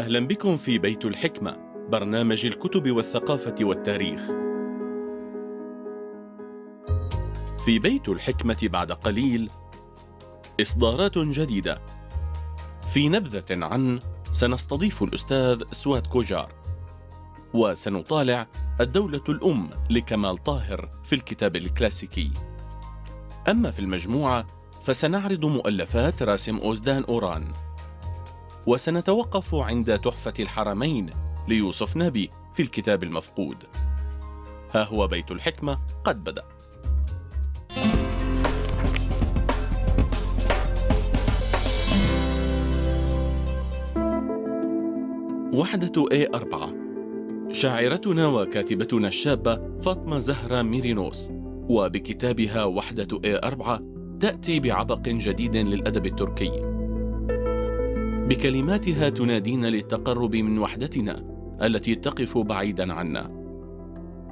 أهلا بكم في بيت الحكمة، برنامج الكتب والثقافة والتاريخ. في بيت الحكمة بعد قليل إصدارات جديدة. في نبذة عن سنستضيف الأستاذ سواد كوجار، وسنطالع الدولة الأم لكمال طاهر في الكتاب الكلاسيكي. أما في المجموعة فسنعرض مؤلفات راسم أوزدان أوران، وسنتوقف عند تحفة الحرمين ليوسف نبي في الكتاب المفقود. ها هو بيت الحكمة قد بدأ. وحدة A4. شاعرتنا وكاتبتنا الشابة فاطمة زهرة ميرينوس، وبكتابها وحدة A4 تأتي بعبق جديد للأدب التركي. بكلماتها تنادينا للتقرب من وحدتنا التي تقف بعيداً عنا،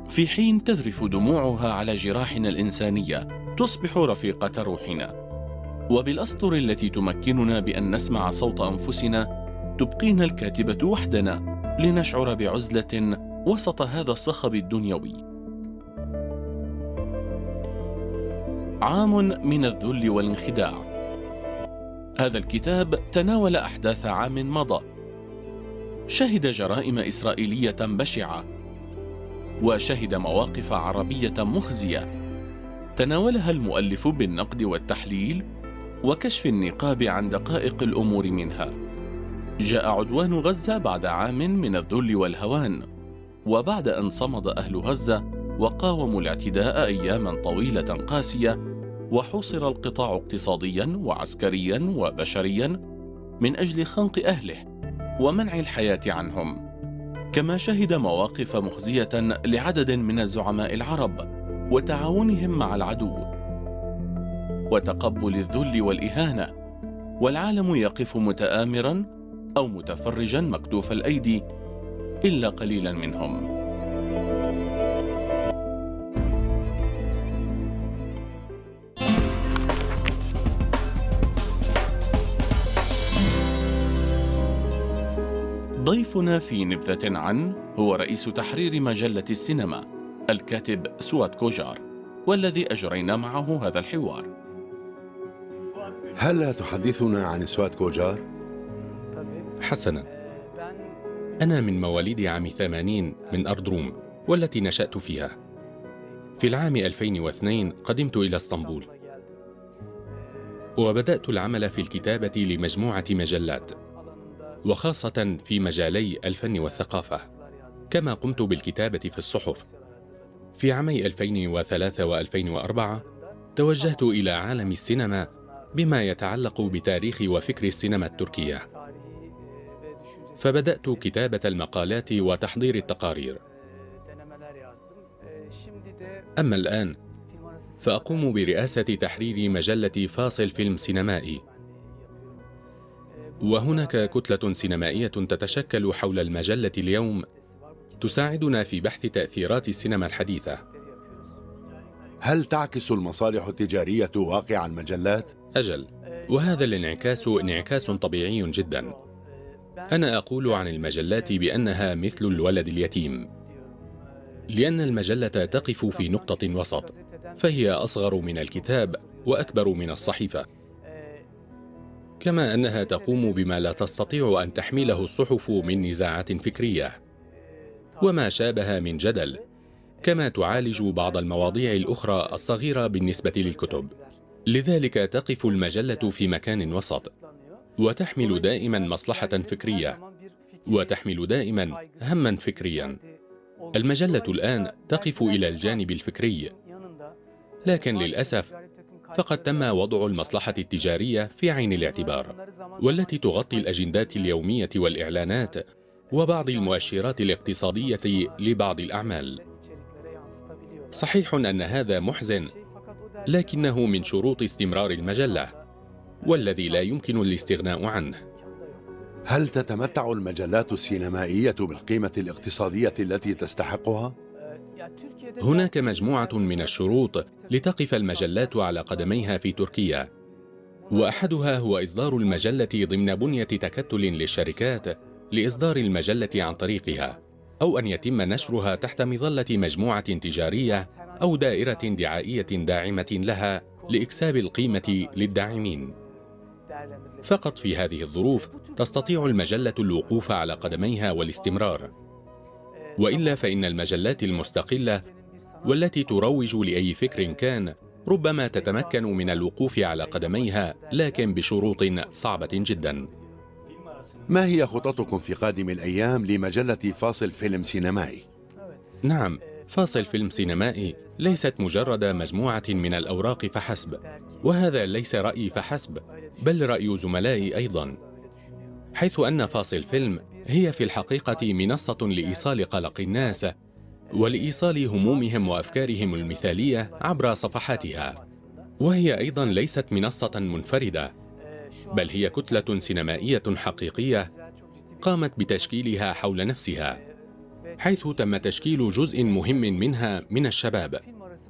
في حين تذرف دموعها على جراحنا الإنسانية تصبح رفيقة روحنا. وبالأسطر التي تمكننا بأن نسمع صوت أنفسنا تبقينا الكاتبة وحدنا لنشعر بعزلة وسط هذا الصخب الدنيوي. عام من الذل والانخداع. هذا الكتاب تناول أحداث عام مضى شهد جرائم إسرائيلية بشعة، وشهد مواقف عربية مخزية تناولها المؤلف بالنقد والتحليل وكشف النقاب عن دقائق الأمور منها. جاء عدوان غزة بعد عام من الذل والهوان، وبعد أن صمد أهل غزة وقاوموا الاعتداء أياماً طويلة قاسية، وحوصر القطاع اقتصادياً وعسكرياً وبشرياً من أجل خنق أهله ومنع الحياة عنهم. كما شهد مواقف مخزية لعدد من الزعماء العرب وتعاونهم مع العدو وتقبل الذل والإهانة، والعالم يقف متآمراً أو متفرجاً مكتوف الأيدي إلا قليلاً منهم. ضيفنا في نبذة عن هو رئيس تحرير مجلة السينما الكاتب سواد كوجار، والذي أجرينا معه هذا الحوار. هل تحدثنا عن سواد كوجار؟ حسنا، أنا من مواليد عام 80 من أرض روم والتي نشأت فيها. في العام 2002 قدمت إلى اسطنبول وبدأت العمل في الكتابة لمجموعة مجلات، وخاصة في مجالي الفن والثقافة، كما قمت بالكتابة في الصحف. في عامي 2003 و2004 توجهت إلى عالم السينما بما يتعلق بتاريخ وفكر السينما التركية، فبدأت كتابة المقالات وتحضير التقارير. أما الآن فأقوم برئاسة تحرير مجلة فاصل فيلم سينمائي، وهناك كتلة سينمائية تتشكل حول المجلة اليوم تساعدنا في بحث تأثيرات السينما الحديثة. هل تعكس المصالح التجارية واقع المجلات؟ أجل، وهذا الانعكاس انعكاس طبيعي جدا. أنا أقول عن المجلات بأنها مثل الولد اليتيم، لأن المجلة تقف في نقطة وسط، فهي أصغر من الكتاب وأكبر من الصحيفة، كما أنها تقوم بما لا تستطيع أن تحمله الصحف من نزاعات فكرية وما شابه من جدل، كما تعالج بعض المواضيع الأخرى الصغيرة بالنسبة للكتب. لذلك تقف المجلة في مكان وسط، وتحمل دائما مصلحة فكرية، وتحمل دائما هما فكريا. المجلة الآن تقف إلى الجانب الفكري، لكن للأسف فقد تم وضع المصلحة التجارية في عين الاعتبار، والتي تغطي الأجندات اليومية والإعلانات وبعض المؤشرات الاقتصادية لبعض الأعمال. صحيح أن هذا محزن، لكنه من شروط استمرار المجلة والذي لا يمكن الاستغناء عنه. هل تتمتع المجلات السينمائية بالقيمة الاقتصادية التي تستحقها؟ هناك مجموعة من الشروط لتقف المجلات على قدميها في تركيا، وأحدها هو إصدار المجلة ضمن بنية تكتل للشركات لإصدار المجلة عن طريقها، أو أن يتم نشرها تحت مظلة مجموعة تجارية أو دائرة دعائية داعمة لها لإكساب القيمة للداعمين. فقط في هذه الظروف تستطيع المجلة الوقوف على قدميها والاستمرار، وإلا فإن المجلات المستقلة والتي تروج لأي فكر كان ربما تتمكن من الوقوف على قدميها، لكن بشروط صعبة جدا. ما هي خططكم في قادم الأيام لمجلة فاصل فيلم سينمائي؟ نعم، فاصل فيلم سينمائي ليست مجرد مجموعة من الأوراق فحسب، وهذا ليس رأيي فحسب، بل رأي زملائي أيضا، حيث أن فاصل فيلم هي في الحقيقة منصة لإيصال قلق الناس ولإيصال همومهم وأفكارهم المثالية عبر صفحاتها، وهي أيضا ليست منصة منفردة، بل هي كتلة سينمائية حقيقية قامت بتشكيلها حول نفسها، حيث تم تشكيل جزء مهم منها من الشباب.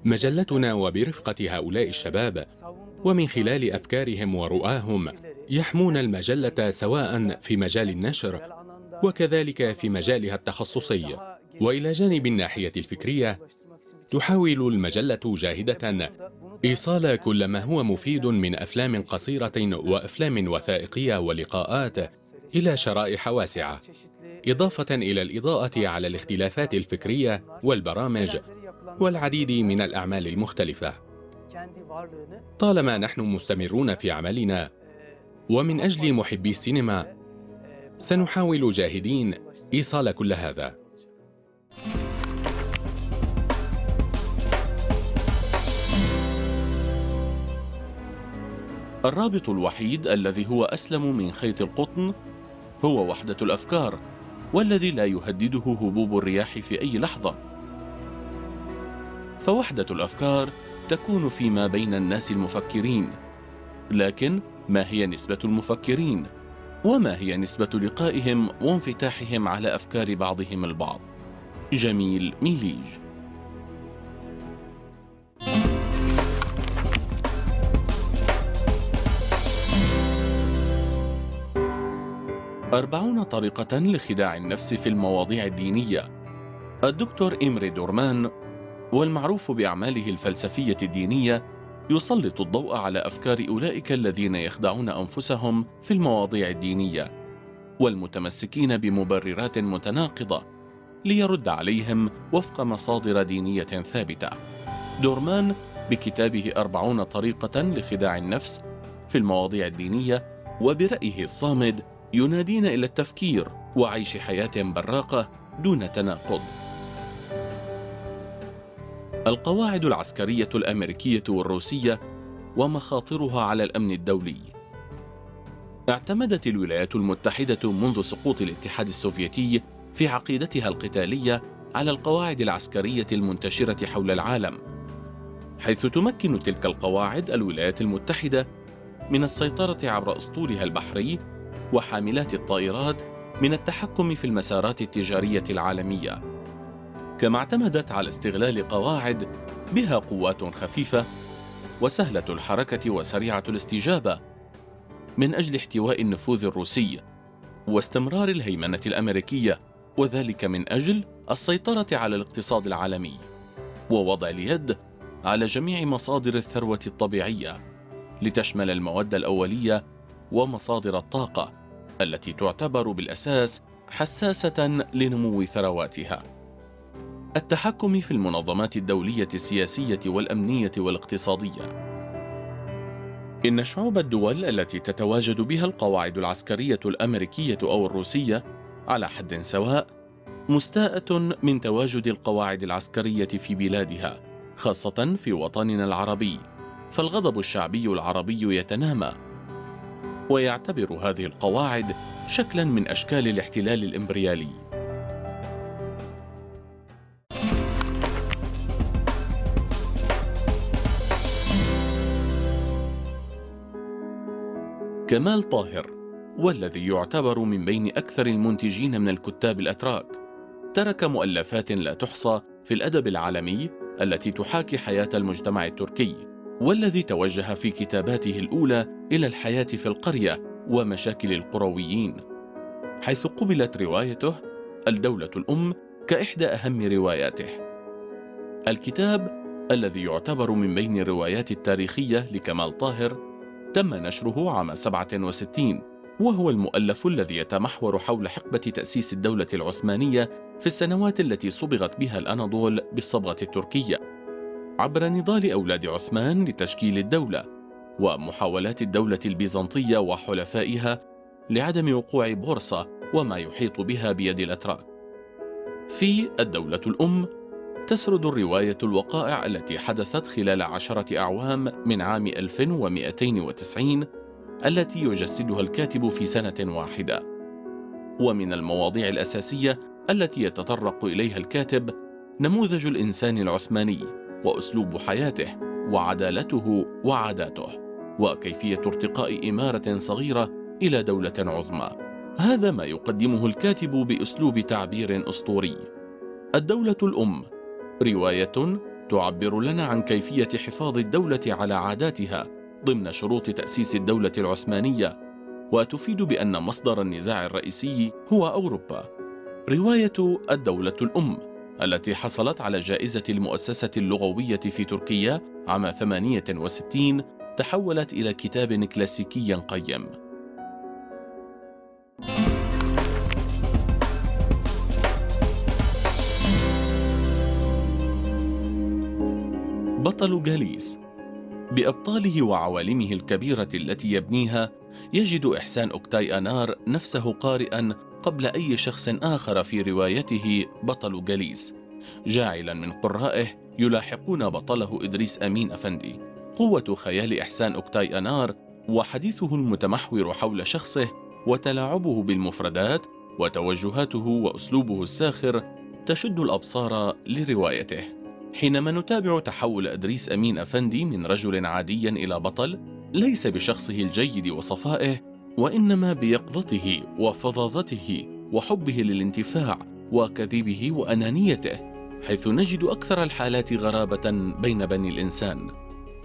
مجلتنا وبرفقة هؤلاء الشباب ومن خلال أفكارهم ورؤاهم يحمون المجلة سواء في مجال النشر وكذلك في مجالها التخصصي. وإلى جانب الناحية الفكرية تحاول المجلة جاهدة إيصال كل ما هو مفيد من أفلام قصيرة وأفلام وثائقية ولقاءات إلى شرائح واسعة، إضافة إلى الإضاءة على الاختلافات الفكرية والبرامج والعديد من الأعمال المختلفة. طالما نحن مستمرون في عملنا ومن أجل محبي السينما، سنحاول جاهدين إيصال كل هذا. الرابط الوحيد الذي هو أسلم من خيط القطن هو وحدة الأفكار، والذي لا يهدده هبوب الرياح في أي لحظة. فوحدة الأفكار تكون فيما بين الناس المفكرين، لكن ما هي نسبة المفكرين؟ وما هي نسبة لقائهم وانفتاحهم على أفكار بعضهم البعض؟ جميل ميليج. أربعون طريقة لخداع النفس في المواضيع الدينية. الدكتور إمري دورمان والمعروف بأعماله الفلسفية الدينية يسلط الضوء على أفكار أولئك الذين يخدعون أنفسهم في المواضيع الدينية والمتمسكين بمبررات متناقضة ليرد عليهم وفق مصادر دينية ثابتة. دورمان بكتابه 40 طريقة لخداع النفس في المواضيع الدينية وبرأيه الصامد ينادينا إلى التفكير وعيش حياة براقة دون تناقض. القواعد العسكرية الأمريكية والروسية ومخاطرها على الأمن الدولي. اعتمدت الولايات المتحدة منذ سقوط الاتحاد السوفيتي في عقيدتها القتالية على القواعد العسكرية المنتشرة حول العالم، حيث تمكن تلك القواعد الولايات المتحدة من السيطرة عبر أسطولها البحري وحاملات الطائرات من التحكم في المسارات التجارية العالمية. كما اعتمدت على استغلال قواعد بها قوات خفيفة وسهلة الحركة وسريعة الاستجابة من أجل احتواء النفوذ الروسي واستمرار الهيمنة الأمريكية، وذلك من أجل السيطرة على الاقتصاد العالمي ووضع اليد على جميع مصادر الثروة الطبيعية لتشمل المواد الأولية ومصادر الطاقة التي تعتبر بالأساس حساسة لنمو ثرواتها. التحكم في المنظمات الدولية السياسية والأمنية والاقتصادية. إن شعوب الدول التي تتواجد بها القواعد العسكرية الأمريكية أو الروسية على حد سواء مستاءة من تواجد القواعد العسكرية في بلادها، خاصة في وطننا العربي، فالغضب الشعبي العربي يتنامى ويعتبر هذه القواعد شكلاً من أشكال الاحتلال الإمبريالي. كمال طاهر، والذي يعتبر من بين أكثر المنتجين من الكتاب الأتراك، ترك مؤلفات لا تحصى في الأدب العالمي التي تحاكي حياة المجتمع التركي، والذي توجه في كتاباته الأولى إلى الحياة في القرية ومشاكل القرويين، حيث قبلت روايته الدولة الأم كإحدى أهم رواياته. الكتاب الذي يعتبر من بين الروايات التاريخية لكمال طاهر تم نشره عام 67، وهو المؤلف الذي يتمحور حول حقبة تأسيس الدولة العثمانية في السنوات التي صبغت بها الأناضول بالصبغة التركية عبر نضال أولاد عثمان لتشكيل الدولة ومحاولات الدولة البيزنطية وحلفائها لعدم وقوع بورصة وما يحيط بها بيد الأتراك. في الدولة الأم تسرد الرواية الوقائع التي حدثت خلال 10 أعوام من عام 1290 التي يجسدها الكاتب في سنة واحدة. ومن المواضيع الأساسية التي يتطرق إليها الكاتب نموذج الإنسان العثماني وأسلوب حياته وعدالته وعاداته وكيفية ارتقاء إمارة صغيرة إلى دولة عظمى. هذا ما يقدمه الكاتب بأسلوب تعبير أسطوري. الدولة الأم رواية تعبر لنا عن كيفية حفاظ الدولة على عاداتها ضمن شروط تأسيس الدولة العثمانية، وتفيد بأن مصدر النزاع الرئيسي هو أوروبا. رواية الدولة الأم التي حصلت على جائزة المؤسسة اللغوية في تركيا عام 68 تحولت إلى كتاب كلاسيكي قيم. بطل جاليس بأبطاله وعوالمه الكبيرة التي يبنيها يجد إحسان أكتاي أنار نفسه قارئاً قبل أي شخص آخر في روايته بطل جاليس، جاعلاً من قرائه يلاحقون بطله إدريس أمين أفندي. قوة خيال إحسان أكتاي أنار وحديثه المتمحور حول شخصه وتلاعبه بالمفردات وتوجهاته وأسلوبه الساخر تشد الأبصار لروايته. حينما نتابع تحول أدريس أمين أفندي من رجل عادي إلى بطل، ليس بشخصه الجيد وصفائه، وإنما بيقظته وفظاظته وحبه للانتفاع وكذبه وأنانيته، حيث نجد أكثر الحالات غرابة بين بني الإنسان.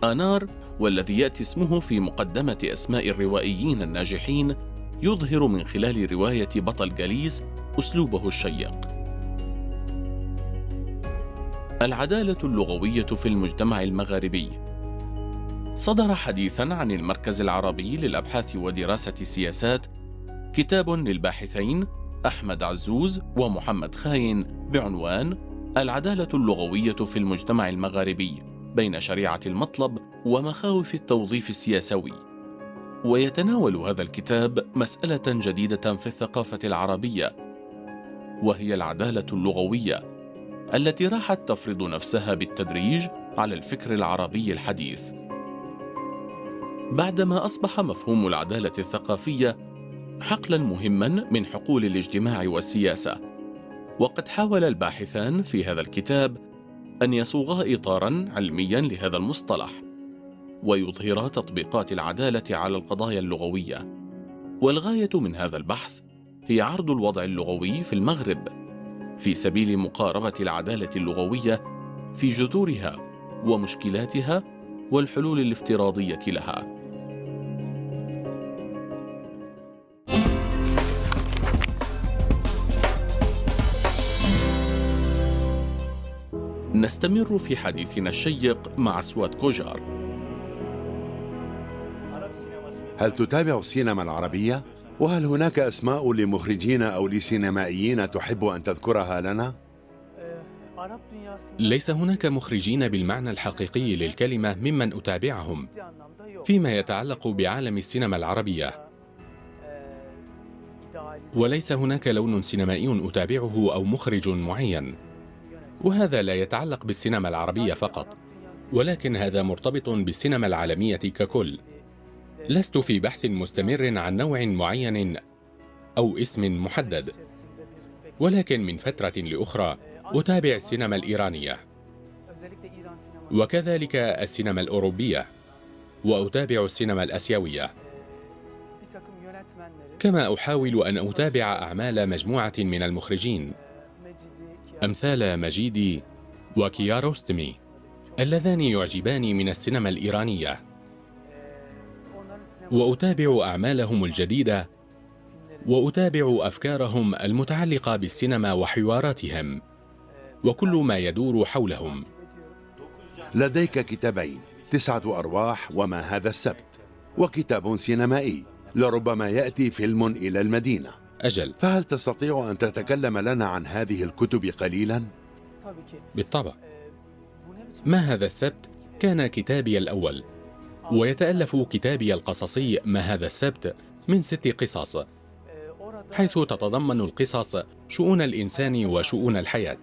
أنار، والذي يأتي اسمه في مقدمة أسماء الروائيين الناجحين، يظهر من خلال رواية بطل جاليس أسلوبه الشيق. العدالة اللغوية في المجتمع المغاربي. صدر حديثاً عن المركز العربي للأبحاث ودراسة السياسات كتاب للباحثين أحمد عزوز ومحمد خاين بعنوان العدالة اللغوية في المجتمع المغاربي بين شريعة المطلب ومخاوف التوظيف السياسوي. ويتناول هذا الكتاب مسألة جديدة في الثقافة العربية، وهي العدالة اللغوية التي راحت تفرض نفسها بالتدريج على الفكر العربي الحديث. بعدما أصبح مفهوم العدالة الثقافية حقلاً مهماً من حقول الاجتماع والسياسة، وقد حاول الباحثان في هذا الكتاب أن يصوغا إطاراً علمياً لهذا المصطلح ويظهرا تطبيقات العدالة على القضايا اللغوية. والغاية من هذا البحث هي عرض الوضع اللغوي في المغرب في سبيل مقاربة العدالة اللغوية في جذورها ومشكلاتها والحلول الافتراضية لها. نستمر في حديثنا الشيق مع سواد كوجار. هل تتابع السينما العربية؟ وهل هناك أسماء لمخرجين أو لسينمائيين تحب أن تذكرها لنا؟ ليس هناك مخرجين بالمعنى الحقيقي للكلمة ممن أتابعهم فيما يتعلق بعالم السينما العربية، وليس هناك لون سينمائي أتابعه أو مخرج معين، وهذا لا يتعلق بالسينما العربية فقط، ولكن هذا مرتبط بالسينما العالمية ككل. لست في بحث مستمر عن نوع معين أو اسم محدد، ولكن من فترة لأخرى أتابع السينما الإيرانية وكذلك السينما الأوروبية، وأتابع السينما الآسيوية، كما أحاول أن أتابع أعمال مجموعة من المخرجين أمثال مجيدي وكياروستمي اللذان يعجباني من السينما الإيرانية، وأتابع أعمالهم الجديدة وأتابع أفكارهم المتعلقة بالسينما وحواراتهم وكل ما يدور حولهم. لديك كتابين، 9 أرواح وما هذا السبت، وكتاب سينمائي، لربما يأتي فيلم إلى المدينة. أجل، فهل تستطيع أن تتكلم لنا عن هذه الكتب قليلا؟ بالطبع. ما هذا السبت كان كتابي الأول، ويتألف كتابي القصصي ما هذا السبت من 6 قصص، حيث تتضمن القصص شؤون الإنسان وشؤون الحياة،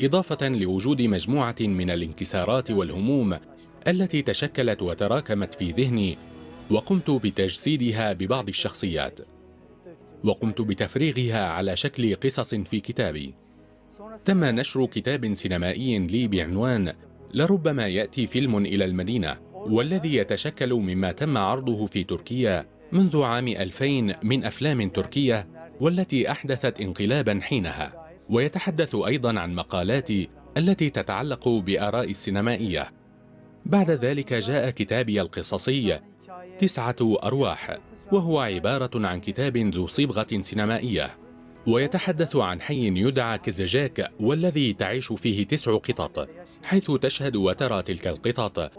إضافة لوجود مجموعة من الانكسارات والهموم التي تشكلت وتراكمت في ذهني، وقمت بتجسيدها ببعض الشخصيات، وقمت بتفريغها على شكل قصص في كتابي. تم نشر كتاب سينمائي لي بعنوان لربما يأتي فيلم إلى المدينة، والذي يتشكل مما تم عرضه في تركيا منذ عام 2000 من أفلام تركية والتي أحدثت انقلابا حينها، ويتحدث أيضا عن مقالاتي التي تتعلق بآرائي السينمائية. بعد ذلك جاء كتابي القصصي 9 أرواح، وهو عبارة عن كتاب ذو صبغة سينمائية، ويتحدث عن حي يدعى كزجاك والذي تعيش فيه 9 قطط، حيث تشهد وترى تلك القطط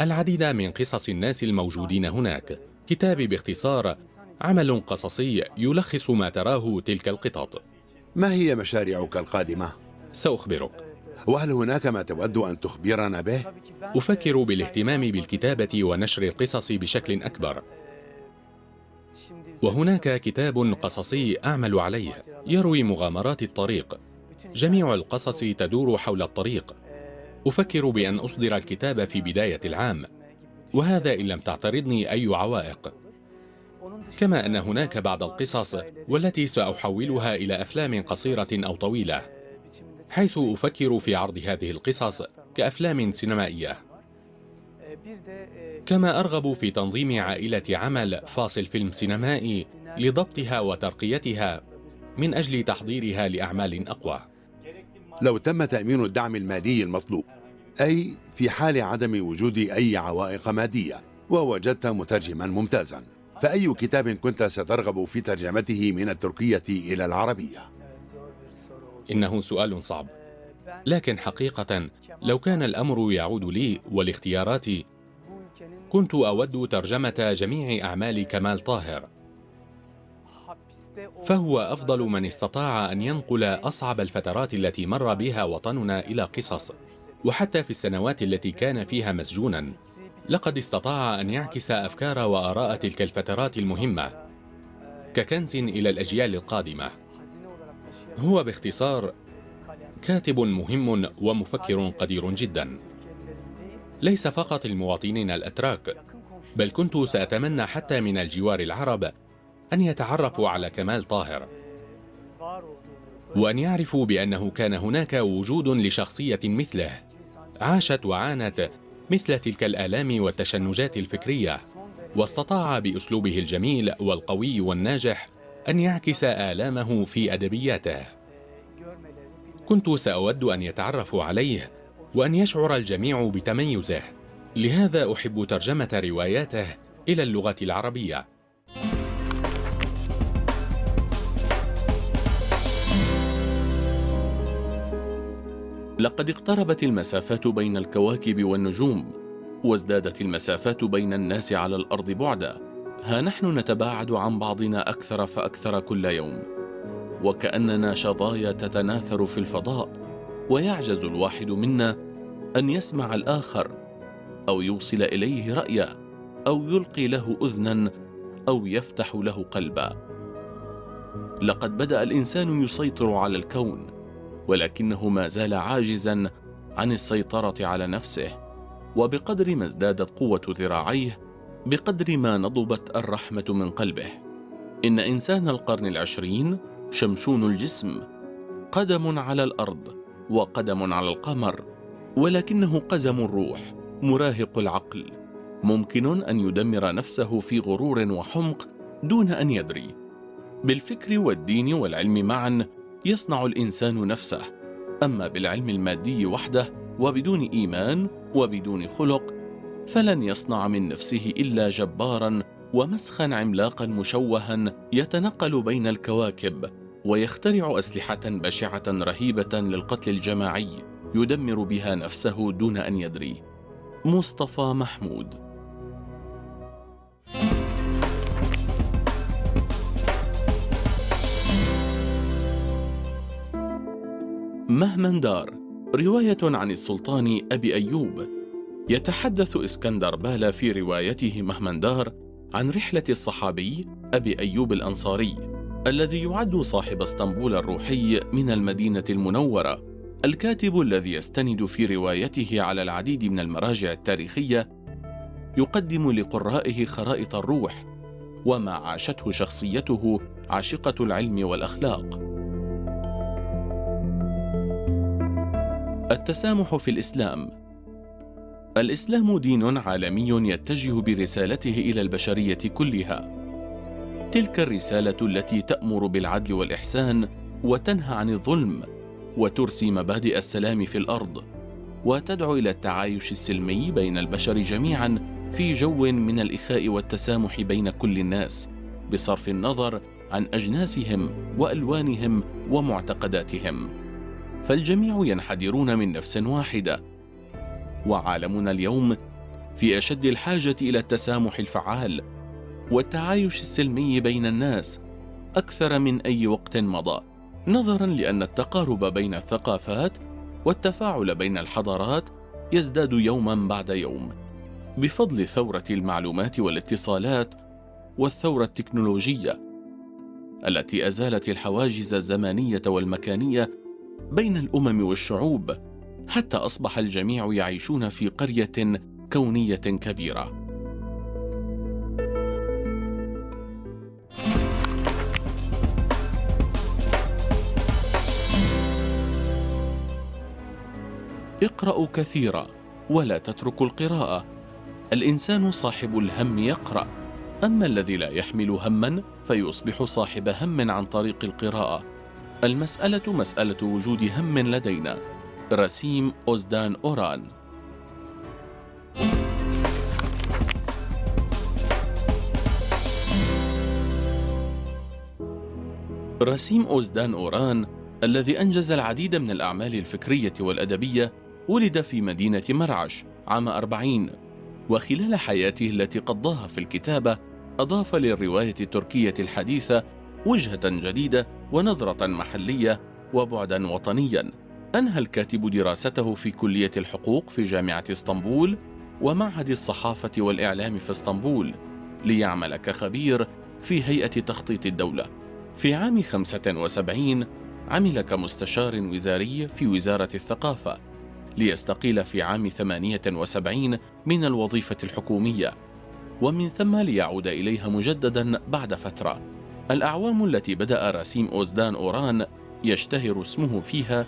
العديد من قصص الناس الموجودين هناك. كتابي باختصار عمل قصصي يلخص ما تراه تلك القطط. ما هي مشاريعك القادمة؟ سأخبرك. وهل هناك ما تود أن تخبرنا به؟ أفكر بالاهتمام بالكتابة ونشر القصص بشكل أكبر، وهناك كتاب قصصي أعمل عليه يروي مغامرات الطريق، جميع القصص تدور حول الطريق. أفكر بأن أصدر الكتاب في بداية العام، وهذا إن لم تعترضني أي عوائق. كما أن هناك بعض القصص والتي سأحولها إلى أفلام قصيرة أو طويلة، حيث أفكر في عرض هذه القصص كأفلام سينمائية. كما أرغب في تنظيم عائلة عمل فاصل فيلم سينمائي لضبطها وترقيتها من أجل تحضيرها لأعمال أقوى. لو تم تأمين الدعم المالي المطلوب، أي في حال عدم وجود أي عوائق مادية، ووجدت مترجما ممتازا، فأي كتاب كنت سترغب في ترجمته من التركية إلى العربية؟ إنه سؤال صعب، لكن حقيقة لو كان الأمر يعود لي والاختيارات، كنت أود ترجمة جميع أعمال كمال طاهر، فهو أفضل من استطاع أن ينقل أصعب الفترات التي مر بها وطننا إلى قصص، وحتى في السنوات التي كان فيها مسجونا، لقد استطاع أن يعكس أفكار وآراء تلك الفترات المهمة ككنز إلى الأجيال القادمة. هو باختصار كاتب مهم ومفكر قدير جدا، ليس فقط المواطنين الأتراك، بل كنت سأتمنى حتى من الجوار العرب أن يتعرفوا على كمال طاهر، وأن يعرفوا بأنه كان هناك وجود لشخصية مثله عاشت وعانت مثل تلك الآلام والتشنجات الفكرية، واستطاع بأسلوبه الجميل والقوي والناجح أن يعكس آلامه في أدبياته. كنت سأود أن يتعرفوا عليه وأن يشعر الجميع بتميزه، لهذا أحب ترجمة رواياته إلى اللغة العربية. لقد اقتربت المسافات بين الكواكب والنجوم، وازدادت المسافات بين الناس على الأرض بعدا، ها نحن نتباعد عن بعضنا أكثر فأكثر كل يوم، وكأننا شظايا تتناثر في الفضاء، ويعجز الواحد منا أن يسمع الآخر أو يوصل إليه رأيه أو يلقي له أذنا أو يفتح له قلبا. لقد بدأ الإنسان يسيطر على الكون، ولكنه ما زال عاجزا عن السيطرة على نفسه، وبقدر ما ازدادت قوة ذراعيه بقدر ما نضبت الرحمة من قلبه. إن إنسان القرن العشرين شمشون الجسم، قدم على الأرض وقدم على القمر، ولكنه قزم الروح، مراهق العقل، ممكن أن يدمر نفسه في غرور وحمق دون أن يدري. بالفكر والدين والعلم معا يصنع الإنسان نفسه، أما بالعلم المادي وحده وبدون إيمان وبدون خلق، فلن يصنع من نفسه إلا جبارا ومسخا عملاقا مشوها يتنقل بين الكواكب ويخترع أسلحة بشعة رهيبة للقتل الجماعي يدمر بها نفسه دون أن يدري. مصطفى محمود. مهما دار، رواية عن السلطان أبي أيوب. يتحدث إسكندر بالا في روايته مهما دار عن رحلة الصحابي أبي أيوب الأنصاري الذي يعد صاحب اسطنبول الروحي من المدينة المنورة، الكاتب الذي يستند في روايته على العديد من المراجع التاريخية يقدم لقرائه خرائط الروح وما عاشته شخصيته عاشقة العلم والأخلاق. التسامح في الإسلام. الإسلام دين عالمي يتجه برسالته إلى البشرية كلها، تلك الرسالة التي تأمر بالعدل والإحسان وتنهى عن الظلم وترسي مبادئ السلام في الأرض وتدعو إلى التعايش السلمي بين البشر جميعا في جو من الإخاء والتسامح بين كل الناس بصرف النظر عن أجناسهم وألوانهم ومعتقداتهم، فالجميع ينحدرون من نفس واحدة. وعالمنا اليوم في أشد الحاجة إلى التسامح الفعال والتعايش السلمي بين الناس أكثر من أي وقت مضى، نظراً لأن التقارب بين الثقافات والتفاعل بين الحضارات يزداد يوماً بعد يوم بفضل ثورة المعلومات والاتصالات والثورة التكنولوجية التي أزالت الحواجز الزمانية والمكانية بين الأمم والشعوب، حتى أصبح الجميع يعيشون في قرية كونية كبيرة. اقرأوا كثيرا ولا تتركوا القراءة. الإنسان صاحب الهم يقرأ، أما الذي لا يحمل هما فيصبح صاحب هم عن طريق القراءة. المسألة مسألة وجود هم لدينا. راسم أوزدان أوران. راسم أوزدان أوران الذي أنجز العديد من الأعمال الفكرية والأدبية ولد في مدينة مرعش عام 40، وخلال حياته التي قضاها في الكتابة أضاف للرواية التركية الحديثة وجهة جديدة ونظرة محلية وبعداً وطنياً. أنهى الكاتب دراسته في كلية الحقوق في جامعة اسطنبول ومعهد الصحافة والإعلام في اسطنبول ليعمل كخبير في هيئة تخطيط الدولة. في عام 75 عمل كمستشار وزاري في وزارة الثقافة ليستقيل في عام 78 من الوظيفة الحكومية ومن ثم ليعود إليها مجدداً بعد فترة. الأعوام التي بدأ راسم أوزدان أوران يشتهر اسمه فيها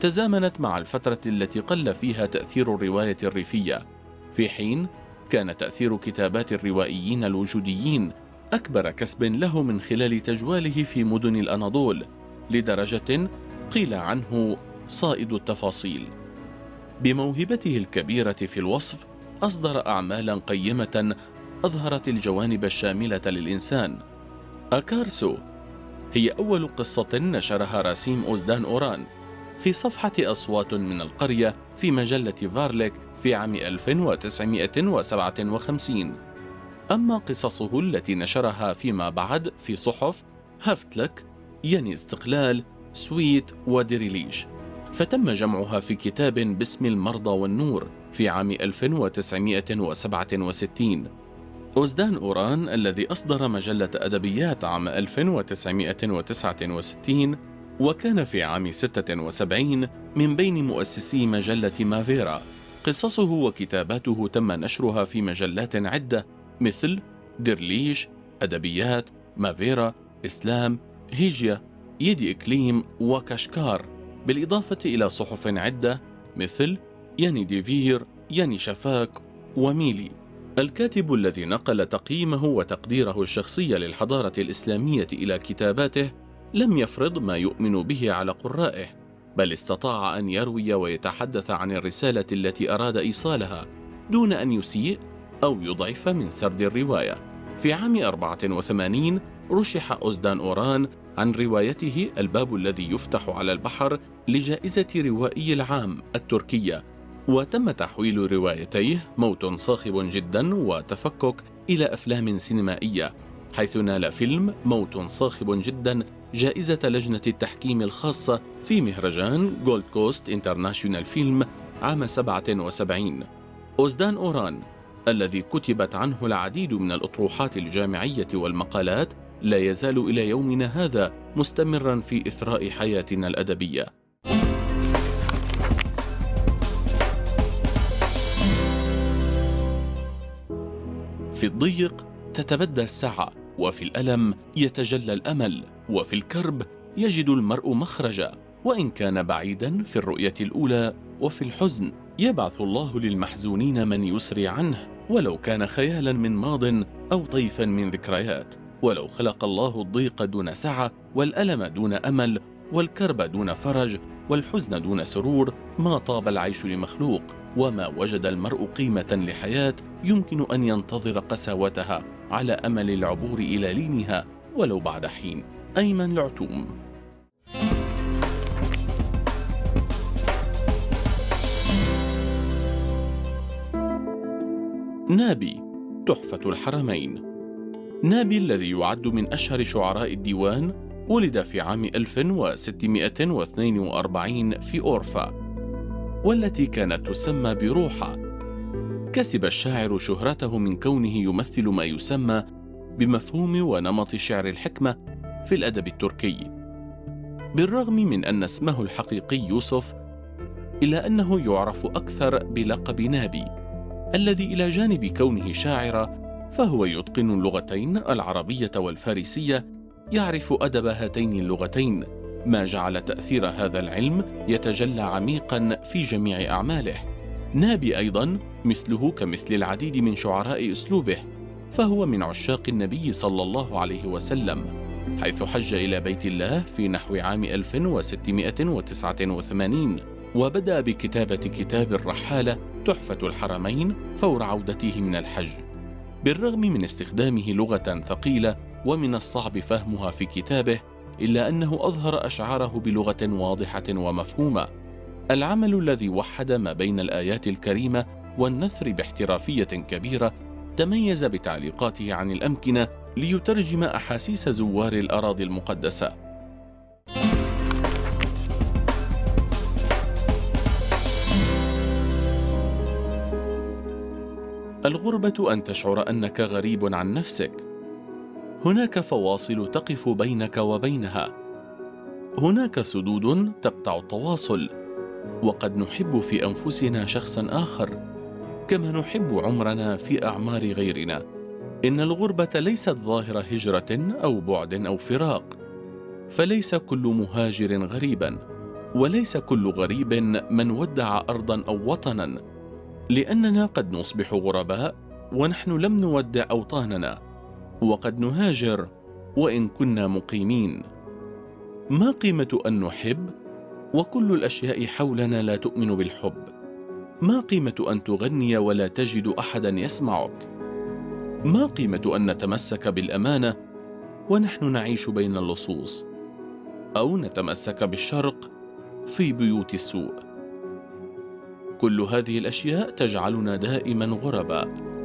تزامنت مع الفترة التي قل فيها تأثير الرواية الريفية، في حين كان تأثير كتابات الروائيين الوجوديين أكبر كسب له من خلال تجواله في مدن الأناضول، لدرجة قيل عنه صائد التفاصيل. بموهبته الكبيرة في الوصف أصدر أعمالا قيمة أظهرت الجوانب الشاملة للإنسان. أكارسو هي أول قصة نشرها راسم أوزدان أوران في صفحة أصوات من القرية في مجلة فارلك في عام 1957. أما قصصه التي نشرها فيما بعد في صحف هافتلك يعني استقلال، سويت ودريليش، فتم جمعها في كتاب باسم المرضى والنور في عام 1967. أوزدان أوران الذي أصدر مجلة أدبيات عام 1969 وكان في عام 76 من بين مؤسسي مجلة مافيرا. قصصه وكتاباته تم نشرها في مجلات عدة مثل درليش، أدبيات، مافيرا، إسلام، هيجيا، يدي إكليم وكشكار، بالإضافة إلى صحف عدة مثل ياني ديفير، ياني شفاك وميلي. الكاتب الذي نقل تقييمه وتقديره الشخصي للحضارة الإسلامية إلى كتاباته لم يفرض ما يؤمن به على قرائه، بل استطاع أن يروي ويتحدث عن الرسالة التي أراد إيصالها دون أن يسيء أو يضعف من سرد الرواية. في عام 84 رشح أوزدان أوران عن روايته الباب الذي يفتح على البحر لجائزة روائي العام التركية، وتم تحويل روايتيه موت صاخب جدا وتفكك إلى أفلام سينمائية، حيث نال فيلم موت صاخب جدا جائزة لجنة التحكيم الخاصة في مهرجان جولد كوست انترناشونال فيلم عام 77. أوزدان أوران الذي كتبت عنه العديد من الأطروحات الجامعية والمقالات لا يزال إلى يومنا هذا مستمرا في إثراء حياتنا الأدبية. في الضيق تتبدى السعة، وفي الألم يتجلى الأمل، وفي الكرب يجد المرء مخرجا، وإن كان بعيدا في الرؤية الأولى، وفي الحزن يبعث الله للمحزونين من يسري عنه ولو كان خيالا من ماض أو طيفا من ذكريات. ولو خلق الله الضيق دون سعة، والألم دون أمل، والكرب دون فرج، والحزن دون سرور، ما طاب العيش لمخلوق، وما وجد المرء قيمة لحياة يمكن أن ينتظر قساوتها على أمل العبور إلى لينها ولو بعد حين. أيمن العتوم. نابي، تحفة الحرمين. نابي الذي يعد من أشهر شعراء الديوان ولد في عام 1642 في أورفا، والتي كانت تسمى بروحة. كسب الشاعر شهرته من كونه يمثل ما يسمى بمفهوم ونمط شعر الحكمة في الأدب التركي، بالرغم من أن اسمه الحقيقي يوسف، إلا أنه يعرف أكثر بلقب نابي، الذي إلى جانب كونه شاعرا فهو يتقن اللغتين العربية والفارسية، يعرف أدب هاتين اللغتين، ما جعل تأثير هذا العلم يتجلى عميقا في جميع أعماله. نابي أيضا مثله كمثل العديد من شعراء أسلوبه، فهو من عشاق النبي صلى الله عليه وسلم، حيث حج إلى بيت الله في نحو عام 1689، وبدأ بكتابة كتاب الرحالة تحفة الحرمين فور عودته من الحج. بالرغم من استخدامه لغة ثقيلة ومن الصعب فهمها في كتابه، إلا أنه أظهر أشعاره بلغة واضحة ومفهومة. العمل الذي وحد ما بين الآيات الكريمة والنثر باحترافية كبيرة، تميز بتعليقاته عن الأمكنة ليترجم أحاسيس زوار الأراضي المقدسة. الغربة أن تشعر أنك غريب عن نفسك. هناك فواصل تقف بينك وبينها، هناك سدود تقطع التواصل، وقد نحب في أنفسنا شخصا آخر كما نحب عمرنا في أعمار غيرنا. إن الغربة ليست ظاهرة هجرة أو بعد أو فراق، فليس كل مهاجر غريبا، وليس كل غريب من ودع أرضا أو وطنا، لأننا قد نصبح غرباء ونحن لم نودع أوطاننا، وقد نهاجر وإن كنا مقيمين. ما قيمة أن نحب وكل الأشياء حولنا لا تؤمن بالحب؟ ما قيمة أن تغني ولا تجد أحدا يسمعك؟ ما قيمة أن نتمسك بالأمانة ونحن نعيش بين اللصوص، أو نتمسك بالشرق في بيوت السوء؟ كل هذه الأشياء تجعلنا دائما غرباء.